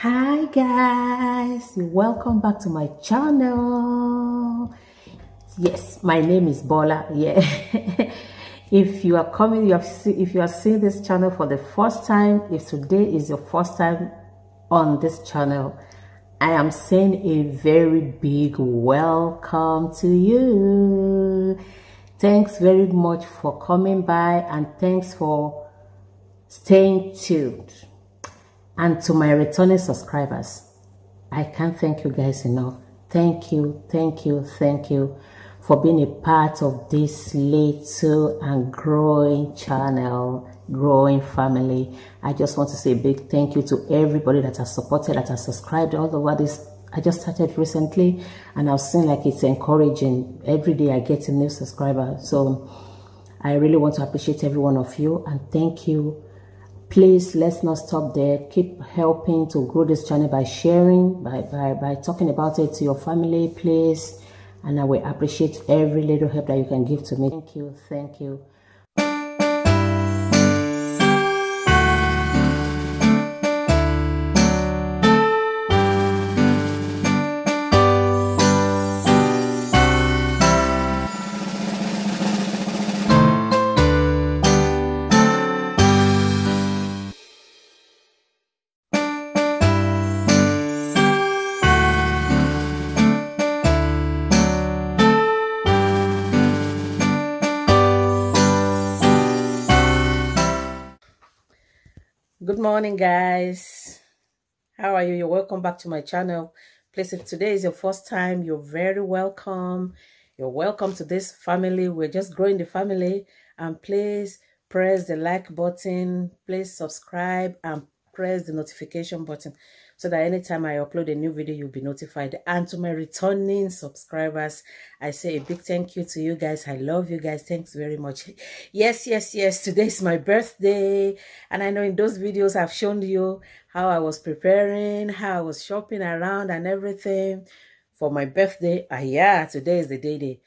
Hi guys, welcome back to my channel. Yes, my name is Bola. Yeah. If you are coming, if you are seeing this channel for the first time, if today is your first time on this channel, I am saying a very big welcome to you. Thanks very much for coming by and thanks for staying tuned. And to my returning subscribers, I can't thank you guys enough. Thank you, thank you, thank you for being a part of this little and growing channel, growing family. I just want to say a big thank you to everybody that has supported, that has subscribed all over this. I just started recently and I've seen like it's encouraging. Every day I get a new subscriber. So I really want to appreciate every one of you and thank you. Please, let's not stop there. Keep helping to grow this channel by sharing, by talking about it to your family, please. And I will appreciate every little help that you can give to me. Thank you, thank you. Good morning, guys. How are you? You're welcome back to my channel. Please, if today is your first time, you're very welcome. You're welcome to this family. We're just growing the family. And please press the like button. Please subscribe and press the notification button so that anytime I upload a new video, you'll be notified. And to my returning subscribers, I say a big thank you to you guys. I love you guys. Thanks very much. Yes, yes, yes. Today is my birthday. And I know in those videos, I've shown you how I was preparing, how I was shopping around and everything for my birthday. And yeah, today is the day.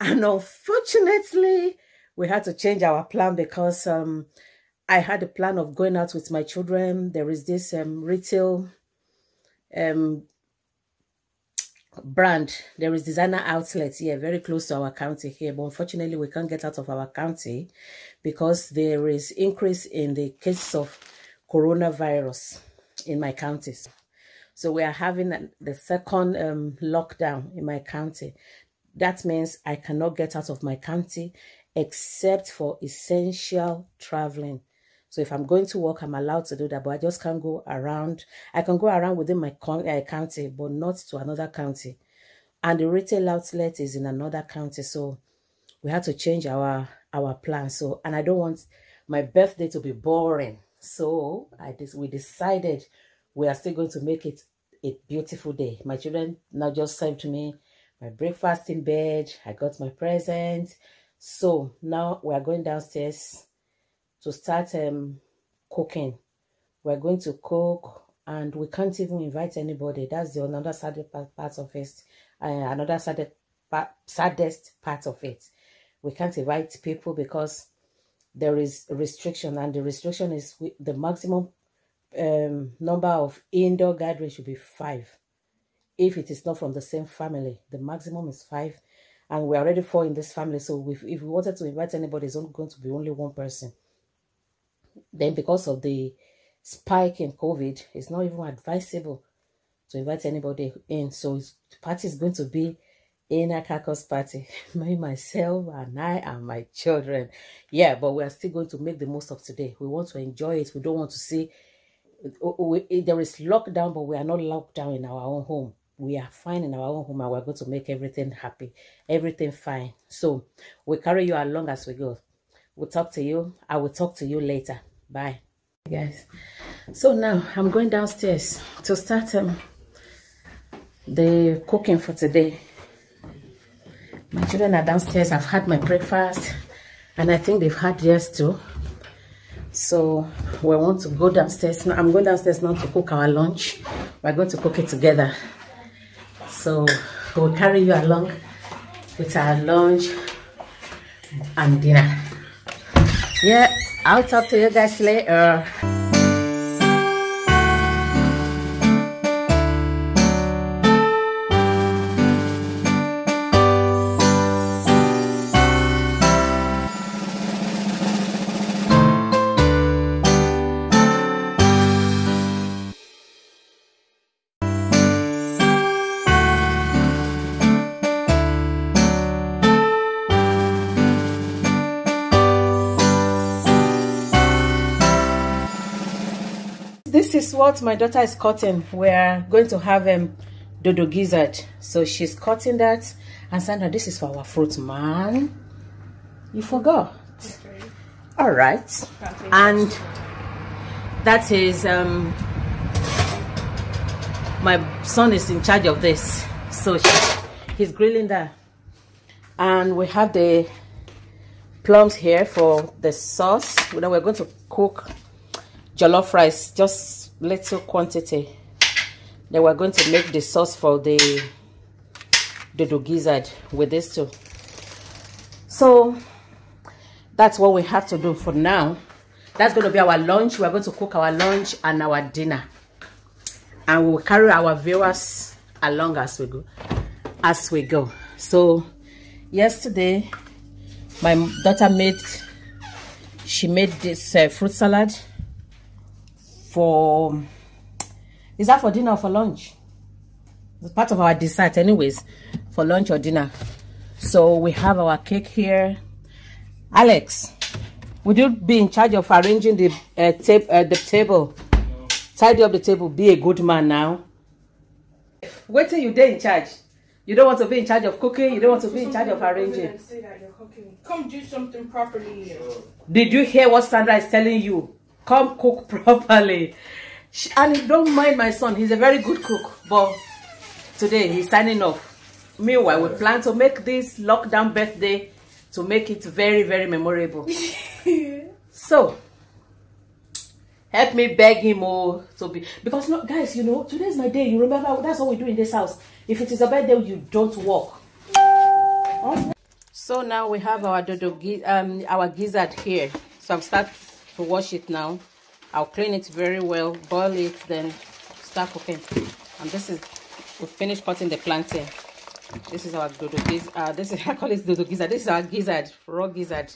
And unfortunately, we had to change our plan because I had a plan of going out with my children. There is this retail brand. There is designer outlets here, very close to our county here. But unfortunately, we can't get out of our county because there is increase in the case of coronavirus in my county. So we are having the second lockdown in my county. That means I cannot get out of my county except for essential traveling. So if I'm going to work, I'm allowed to do that, but I just can't go around. I can go around within my county, but not to another county. And the retail outlet is in another county, so we had to change our plan. So, and I don't want my birthday to be boring. So we decided we are still going to make it a beautiful day. My children now just served me my breakfast in bed. I got my present. So now we are going downstairs to start cooking. We're going to cook and we can't even invite anybody. That's the another saddest part of it. Another saddest part of it. We can't invite people because there is a restriction, and the restriction is the maximum number of indoor gathering should be 5. If it is not from the same family, the maximum is 5. And we're already 4 in this family. So if we wanted to invite anybody, it's only going to be only one person. Then because of the spike in COVID, it's not even advisable to invite anybody in. So the party is going to be inner carcass party. Me, myself, and I, and my children. Yeah, but we are still going to make the most of today. We want to enjoy it. We don't want to see... there is lockdown, but we are not locked down in our own home. We are fine in our own home, and we're going to make everything happy. Everything fine. So we carry you along as we go. We'll talk to you. I will talk to you later. Bye, guys. So now I'm going downstairs to start the cooking for today. My children are downstairs. I've had my breakfast, and I think they've had theirs too. So we want to go downstairs. Now, I'm going downstairs now to cook our lunch. We're going to cook it together. So we'll carry you along with our lunch and dinner. Yeah, I'll talk to you guys later. is what my daughter is cutting. We're going to have dodo gizzard. So she's cutting that. And Sandra, this is for our fruit, man. You forgot. Okay. All right. And that is, my son is in charge of this. So he's grilling that. And we have the plums here for the sauce. Then we're going to cook jollof rice, just little quantity. Then we're going to make the sauce for the dodo gizzard with this too. So that's what we have to do for now. That's going to be our lunch. We're going to cook our lunch and our dinner, and we'll carry our viewers along as we go so yesterday my daughter made this fruit salad for, is that for dinner or for lunch? It's part of our dessert anyways, for lunch or dinner. So we have our cake here. Alex, would you be in charge of arranging the table? No. Tidy up the table. Be a good man now. Wait till you day in charge. You don't want to be in charge of cooking. You don't want to be in charge of arranging. Come do something properly. Sure. Did you hear what Sandra is telling you? Come cook properly. And don't mind my son. He's a very good cook. But today he's signing off. Meanwhile, we plan to make this lockdown birthday to make it very, very memorable. So, help me beg him to be... Because, no, guys, you know, today's my day. You remember, that's what we do in this house. If it is a birthday, you don't work. So now we have our dodo our gizzard here. So I'm starting to wash it now. I'll clean it very well, boil it, then start cooking. And this is... We finished cutting the plantain. This is our dodo gizzard. This is, I call it dodo gizzard. This is our gizzard, raw gizzard.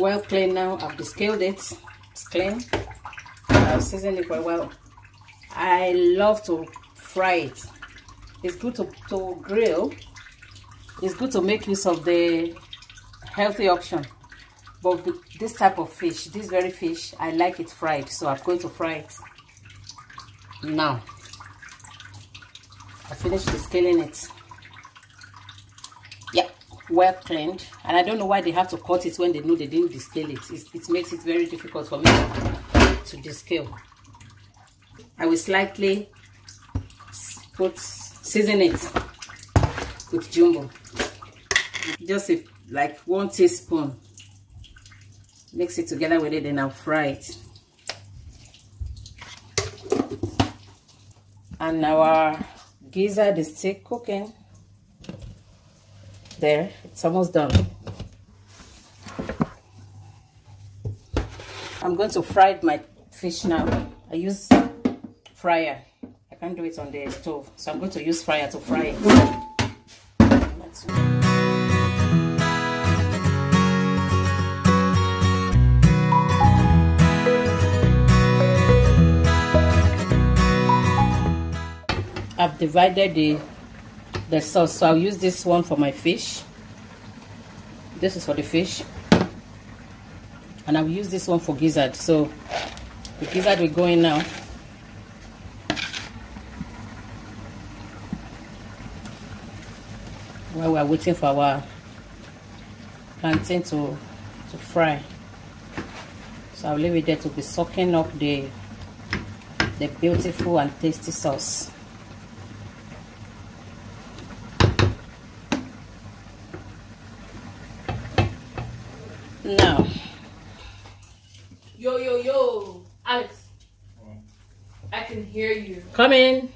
Well clean now. I've descaled it. It's clean. I've seasoned it quite well. I love to fry it. It's good to grill. It's good to make use of the healthy option. But this type of fish, this very fish, I like it fried. So I'm going to fry it now. I finished descaling it. Well cleaned, and I don't know why they have to cut it when they know they didn't descale it. It makes it very difficult for me to descale. I will slightly season it with jumbo, just like 1 teaspoon. Mix it together with it, and I'll fry it. And our gizzard is still cooking. There, it's almost done. I'm going to fry my fish now. I use fryer. I can't do it on the stove, so I'm going to use fryer to fry it. I've divided the sauce, so I'll use this one for my fish. This is for the fish, and I'll use this one for gizzard. So the gizzard will go in now. While we're waiting for our plantain to fry, so I'll leave it there to be soaking up the beautiful and tasty sauce. Now, yo, Alex, I can hear you. Come in.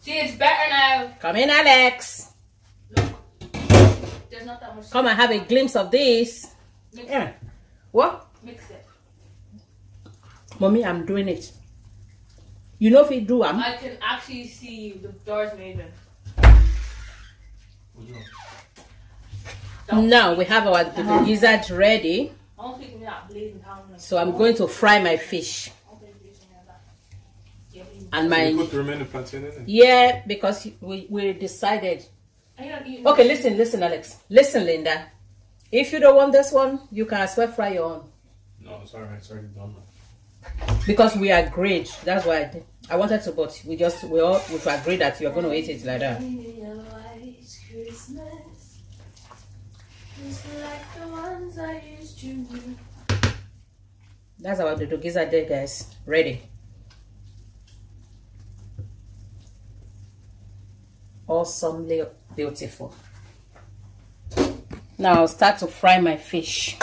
See, it's better now. Come in, Alex. Look, there's not that much. Come and have a glimpse of this. Mix it. What? Mix it. Mommy, I'm doing it. You know if you do, I can actually see the doors made in. Now we have our gizzard ready, so I'm going to fry my fish and my. Put the remaining plantain in it. Yeah, because we decided. Okay, listen, Alex, listen, Linda. If you don't want this one, you can as well fry your own. No, it's alright, it's already done. Because we agreed, that's why I wanted to, but we agreed that you're going to eat it like that. Like the ones I used to do. That's our dodo gizzard there, guys. Ready. Awesomely beautiful. Now I'll start to fry my fish.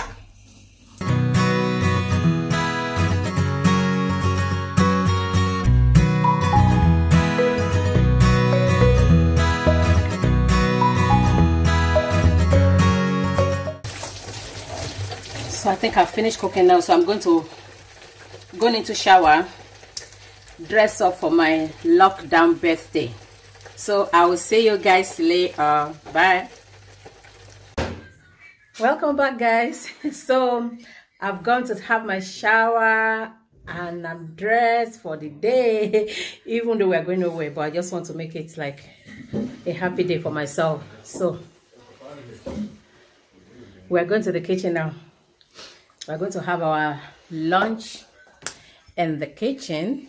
I think I've finished cooking now, so I'm going to go into shower, dress up for my lockdown birthday. So I will see you guys later. Bye. Welcome back, guys. So I've gone to have my shower and I'm dressed for the day, even though we're going away, but I just want to make it like a happy day for myself. So we're going to the kitchen now. We're going to have our lunch in the kitchen,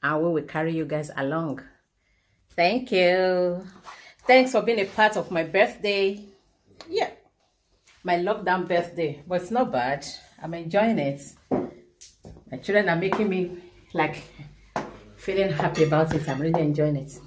and we will carry you guys along. Thank you. Thanks for being a part of my birthday. Yeah, my lockdown birthday, but it's not bad. I'm enjoying it. My children are making me like feeling happy about it. I'm really enjoying it.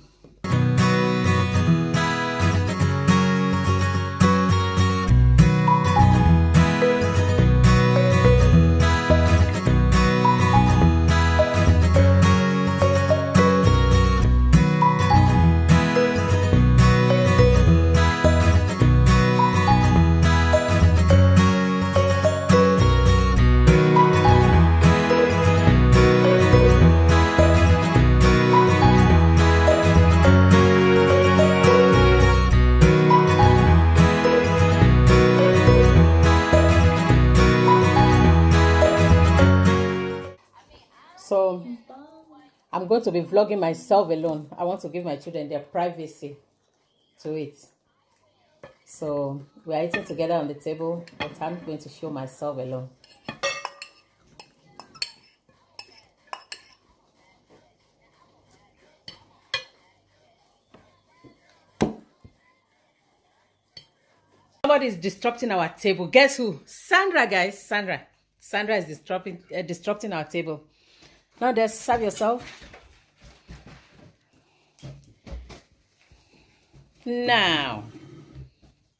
I'm going to be vlogging myself alone. I want to give my children their privacy to it. So we are eating together on the table, but I'm going to show myself alone. Somebody is disrupting our table. Guess who? Sandra, guys. Sandra is disrupting our table. Now just serve yourself. Now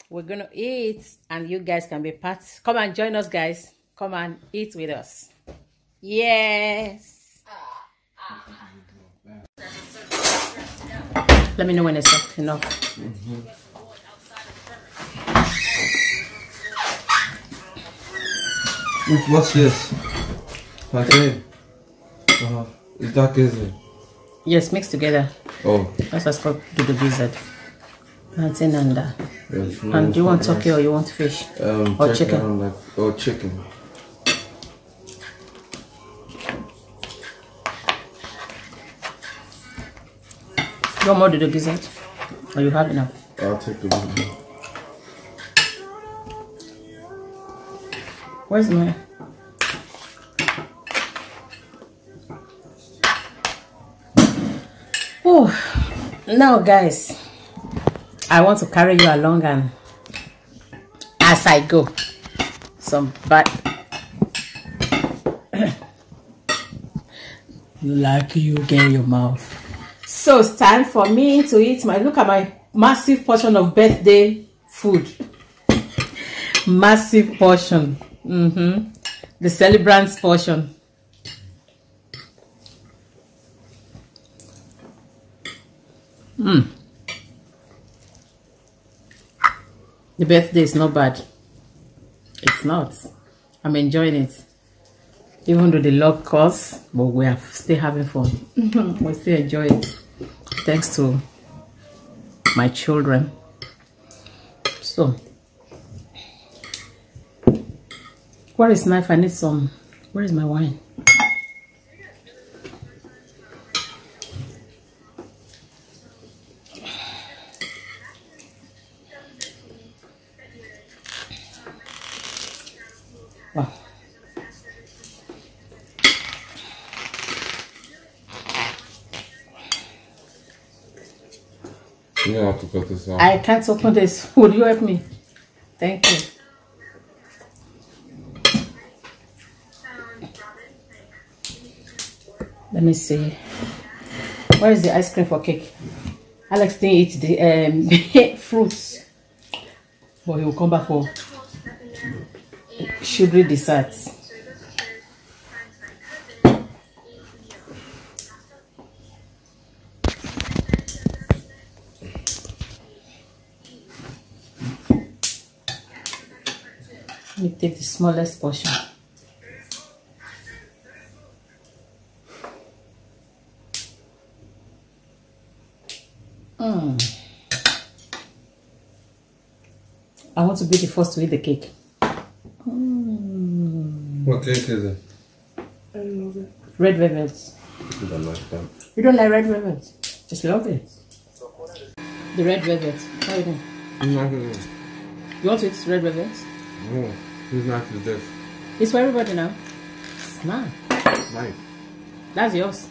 we're gonna eat, and you guys can be part. Come and join us, guys. Come and eat with us. Yes. Let me know when it's enough. Mm-hmm. What's this? Okay. Uh-huh. Is that gizzard? Yes, mixed together. Oh. That's what's called the gizzard. That's in under. Yes, and do you want turkey or you want fish? Or chicken? Or chicken. You want more to the gizzard? Or you have enough? I'll take the one. Where's my... Oh, now guys, I want to carry you along and as I go, some bad. You like you get your mouth. So it's time for me to eat my, look at my massive portion of birthday food. Massive portion. Mm-hmm. The celebrant's portion. Mm. The birthday is not bad. It's not. I'm enjoying it. Even though the log costs, but we are still having fun. We still enjoy it. Thanks to my children. So, where is knife? I need some. Where is my wine? Wow. You don't have to cut this out. I can't open this. Would you help me? Thank you. Let me see. Where is the ice cream for cake? Alex didn't eat the fruits. But he will come back for sugary desserts. Let me take the smallest portion. I want to be the first to eat the cake. What cake is it? I love it. Red velvet. You don't like that. You don't like red velvet? Just love it. The red velvet. How are you doing? I'm not going to. You want to eat red velvet? No, it's not to this. It's for everybody now. Snack. Nice. That's yours.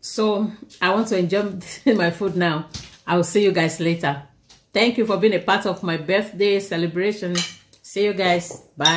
So I want to enjoy my food now. I'll see you guys later. Thank you for being a part of my birthday celebration. See you guys. Bye.